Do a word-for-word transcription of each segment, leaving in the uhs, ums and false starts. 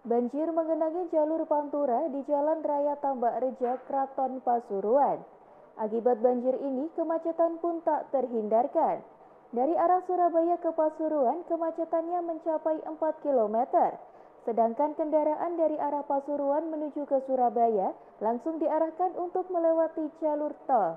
Banjir menggenangi jalur Pantura di Jalan Raya Tambak Rejo, Kraton, Pasuruan. Akibat banjir ini, kemacetan pun tak terhindarkan. Dari arah Surabaya ke Pasuruan, kemacetannya mencapai empat kilometer. Sedangkan kendaraan dari arah Pasuruan menuju ke Surabaya langsung diarahkan untuk melewati jalur tol.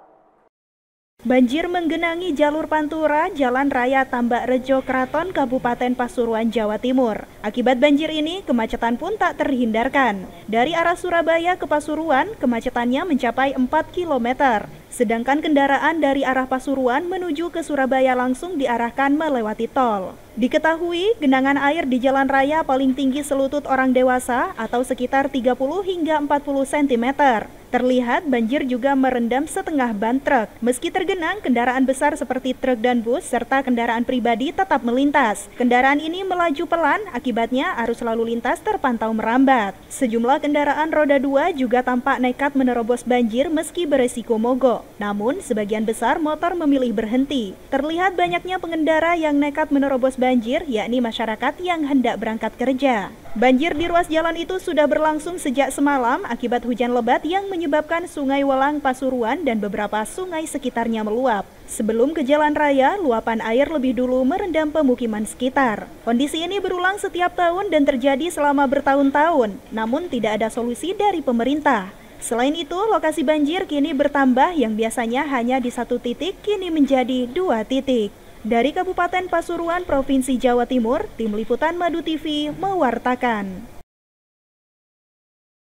Banjir menggenangi jalur Pantura, Jalan Raya Tambak Rejo, Kraton, Kabupaten Pasuruan, Jawa Timur. Akibat banjir ini, kemacetan pun tak terhindarkan. Dari arah Surabaya ke Pasuruan, kemacetannya mencapai empat kilometer. Sedangkan kendaraan dari arah Pasuruan menuju ke Surabaya langsung diarahkan melewati tol. Diketahui, genangan air di jalan raya paling tinggi selutut orang dewasa atau sekitar tiga puluh hingga empat puluh sentimeter. Terlihat banjir juga merendam setengah ban truk. Meski tergenang, kendaraan besar seperti truk dan bus serta kendaraan pribadi tetap melintas. Kendaraan ini melaju pelan, akibatnya arus lalu lintas terpantau merambat. Sejumlah kendaraan roda dua juga tampak nekat menerobos banjir meski beresiko mogok. Namun, sebagian besar motor memilih berhenti. Terlihat banyaknya pengendara yang nekat menerobos banjir, yakni masyarakat yang hendak berangkat kerja. Banjir di ruas jalan itu sudah berlangsung sejak semalam akibat hujan lebat yang menyebabkan sungai Welang, Pasuruan, dan beberapa sungai sekitarnya meluap. Sebelum ke jalan raya, luapan air lebih dulu merendam pemukiman sekitar. Kondisi ini berulang setiap tahun dan terjadi selama bertahun-tahun, namun tidak ada solusi dari pemerintah. Selain itu, lokasi banjir kini bertambah yang biasanya hanya di satu titik, kini menjadi dua titik. Dari Kabupaten Pasuruan, Provinsi Jawa Timur, Tim Liputan MaduTV mewartakan.